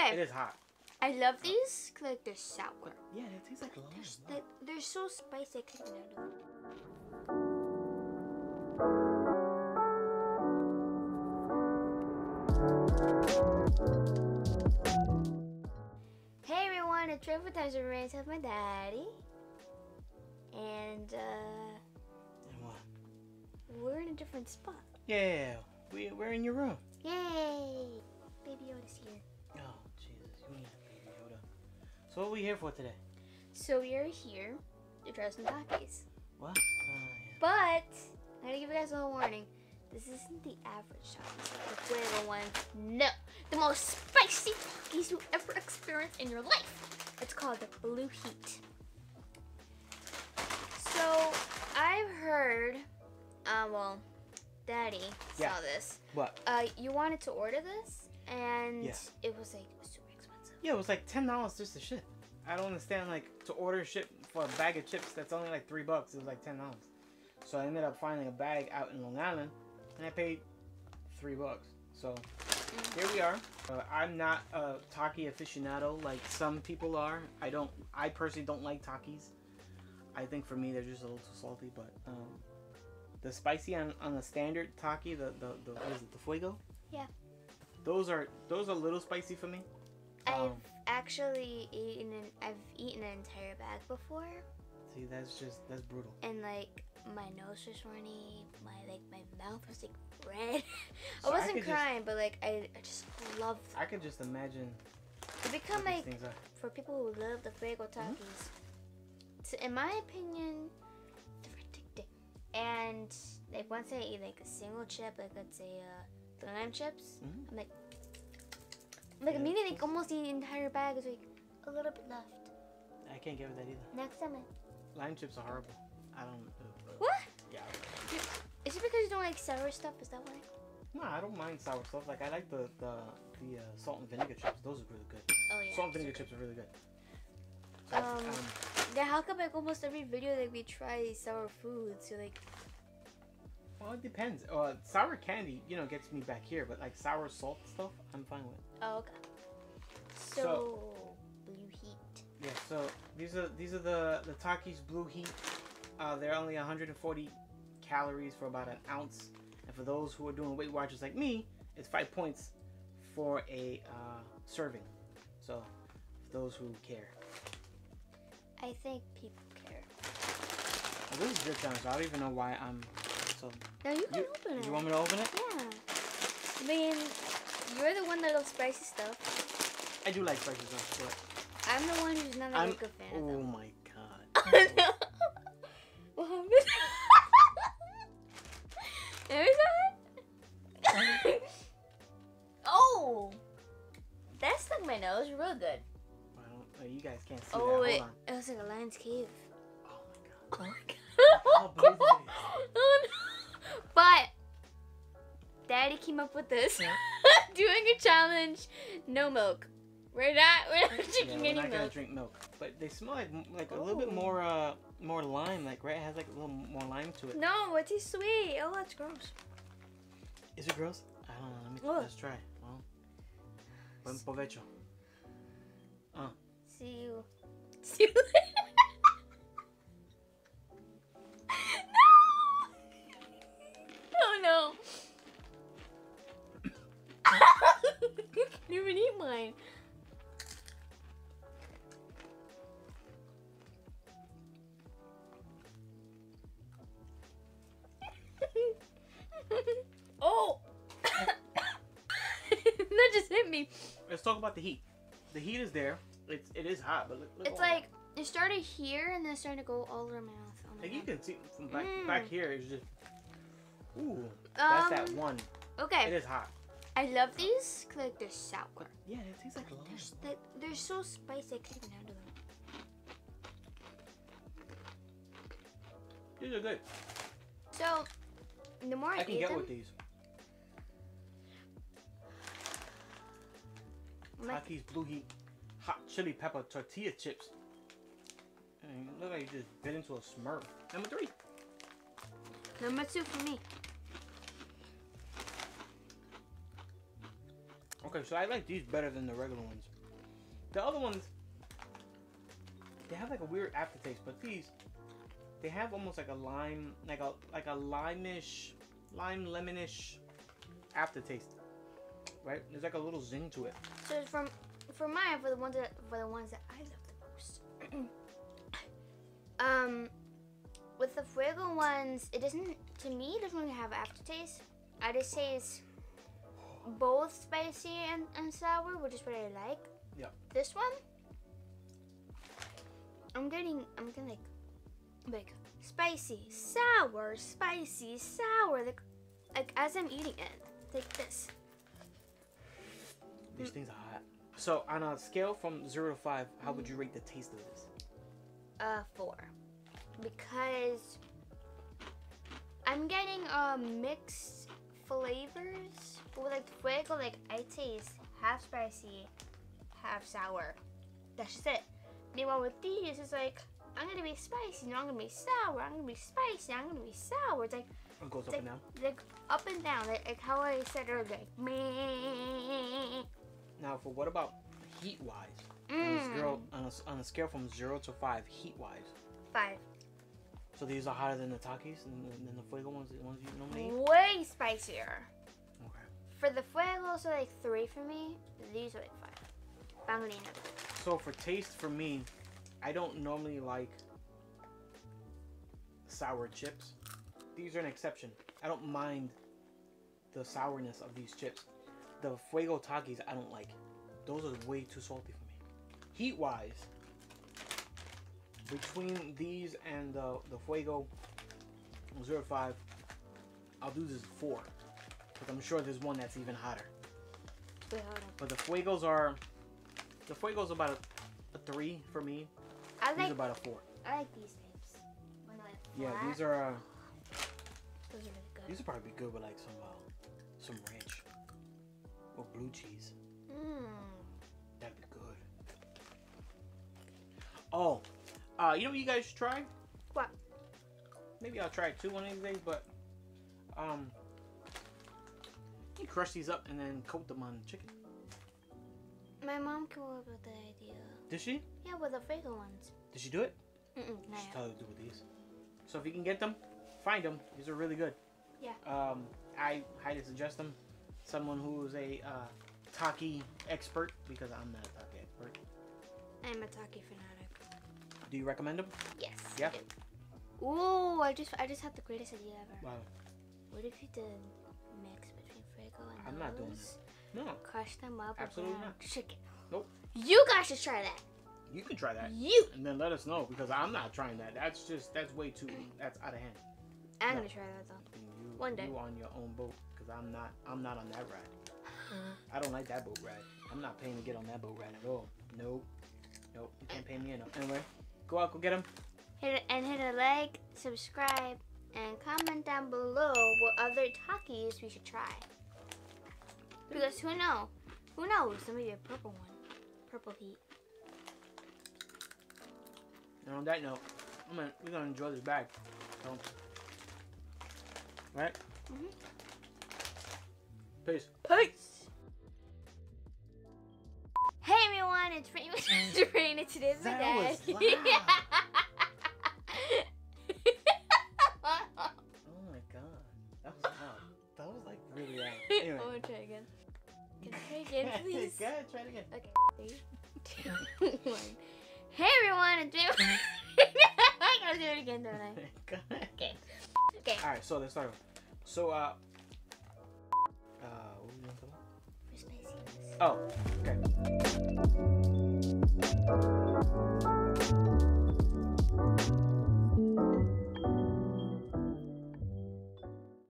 Okay. It is hot. I love these because like, they're sour. Yeah, it tastes like lime. They're so spicy. I can't handle it. Hey everyone, it's Travel Times and Rains with my daddy. And what? We're in a different spot. Yeah, we're in your room. Yay! Baby Yoda's here. Oh, Jesus, you need Baby Yoda. So what are we here for today? So we are here to try some Takis. What? Yeah. But, I'm gonna give you guys a little warning. This isn't the average Takis, the Fuego one. No, the most spicy Takis you ever experienced in your life. It's called the Blue Heat. So I've heard, well, Daddy saw this. What? You wanted to order this, and it was like super expensive. Yeah, it was like $10 just to ship. I don't understand, like, to order ship for a bag of chips that's only like $3. It was like $10. So I ended up finding a bag out in Long Island. And I paid $3. So here we are. I'm not a Takis aficionado like some people are. I personally don't like Takis. I think for me they're just a little too salty. But the spicy on the standard Takis, what is it, the Fuego? Yeah. Those are a little spicy for me. I've actually eaten an entire bag before. See, that's brutal. And like, my nose was runny, my mouth was like red. So I wasn't crying, but like I just loved them. I could just imagine. It become like for people who love the Fuego Takis. In my opinion, they're addicting. And like once I eat like a single chip, like let's say the lime chips, I'm like, immediately like almost the entire bag is like a little bit left. I can't get with that either. Next time. Lime chips are horrible. I don't. What? Yeah. Is it because you don't like sour stuff? Is that why? No, I don't mind sour stuff. Like I like the salt and vinegar chips. Those are really good. Oh yeah. Salt and vinegar chips are really good. So, yeah. How come like almost every video that we try sour foods, you're like. Well, it depends. Sour candy, you know, gets me back here. But like sour salt stuff, I'm fine with. Oh okay. So Blue Heat. Yeah. So these are the Takis Blue Heat. They're only 140 calories for about an ounce, and for those who are doing Weight Watchers like me, it's 5 points for a serving. So, for those who care. I think people care. Well, this is your challenge. I don't even know why I'm so. No, you can open it. You want me to open it? Yeah. I mean, you're the one that loves spicy stuff. I do like spicy stuff, but I'm the one who's not a good fan of them. Oh my god. No. There's that. Oh, that stuck my nose real good. Well, you guys can't see that. Wait. Hold on. It was like a lion's cave. Oh my god. Oh my god. Oh, my god. Oh, no. But Daddy came up with this. Yeah. Doing a challenge. No milk. We're not drinking any milk. We're not gonna drink milk. But they smell like a little bit more lime, like right? It has like a little more lime to it. No, it tastes sweet. Oh, that's gross. Is it gross? I don't know. Let's try it. Well, buen provecho. See you later. No. Oh, no. You can't even eat mine. Oh, that just hit me. Let's talk about the heat. The heat is there. It is hot, but look it's like that. It started here and then it started to go all over my mouth. Oh my like God. You can see from back here. It's just ooh. That's that one. Okay. It is hot. I love these because like they're sour. Yeah, it tastes like lime. They're so spicy. I can't even handle them. These are good. So. The more I can get with these. Takis Blue Heat hot chili pepper tortilla chips. And look like you just bit into a smurf. Number 3. Number 2 for me. Okay, so I like these better than the regular ones. The other ones, they have like a weird aftertaste, but these, they have almost like a lime, like a lime-ish, lime lemonish aftertaste, right? There's like a little zing to it. So for mine, for the ones that I love the most, with the Fuego ones, it doesn't, to me, it doesn't really have aftertaste. I just say it's both spicy and sour, which is what I like. Yeah. This one, I'm getting like spicy, sour, spicy, sour. Like as I'm eating it, like this. These things are hot. So on a scale from 0 to 5, how would you rate the taste of this? 4, because I'm getting mixed flavors. With like Fuego, like I taste half spicy, half sour. That's just it. Meanwhile with these, it's like I'm gonna be spicy, now I'm gonna be sour. I'm gonna be spicy, now I'm gonna be sour. It's like it goes up and down. Like up and down, like how I said earlier. Like, now, for what about heat-wise? On a scale from 0 to 5, heat-wise. 5. So these are hotter than the Takis and the Fuego ones, the ones you normally eat? Way spicier. Okay. For the Fuego, so like 3 for me. These are like 5. But I'm gonna eat another. So for taste, for me, I don't normally like sour chips. These are an exception. I don't mind the sourness of these chips. The Fuego Takis, I don't like. Those are way too salty for me. Heat-wise, between these and the Fuego 0 to 5, I'll do this 4. Because I'm sure there's one that's even hotter. Yeah. But the Fuego's about a 3 for me. These are about a 4. I like these types. Yeah, these are. Those are really good. These would probably be good with like some ranch. Or blue cheese. That'd be good. Oh, you know what you guys should try? What? Maybe I'll try it too one of these days, but you crush these up and then coat them on chicken. My mom came up with the idea. Did she? Yeah, with the Fuego ones. Did she do it? Mm-mm. She's tell her to do with these. So if you can get them, find them. These are really good. Yeah. I highly suggest them. Someone who's a Taki expert, because I'm not a Taki expert. I'm a Taki fanatic. Do you recommend them? Yes. Yeah. Ooh, I just had the greatest idea ever. Wow. What if you did mix between Fuego and I'm not doing this. No. Crush them up. Absolutely not. Chicken. Nope. You guys should try that. You can try that. And then let us know, because I'm not trying that. That's way too. That's out of hand. I'm gonna try that though. One day. You on your own boat, because I'm not on that ride. I don't like that boat ride. I'm not paying to get on that boat ride at all. Nope. Nope. You can't pay me enough. Anyway, go out, go get them. Hit a like, subscribe, and comment down below what other Takis we should try. Because who knows? Who knows? There may be a purple one. Purple heat. And on that note, we're gonna enjoy this bag. So, right? Peace. Peace! Hey everyone, it's Raina. It's Raina. Today's my dad. Oh my god. That was loud. That was like really loud. Anyway. I'm gonna try again. Can I try again, please? Go ahead, try it again. Okay. 3, 2, 1. Hey everyone, it's Raina. I gotta do it again, don't I? Go ahead. Okay. Okay. Alright, so let's start. So, what were we going to talk about? For spiciness. Oh, okay.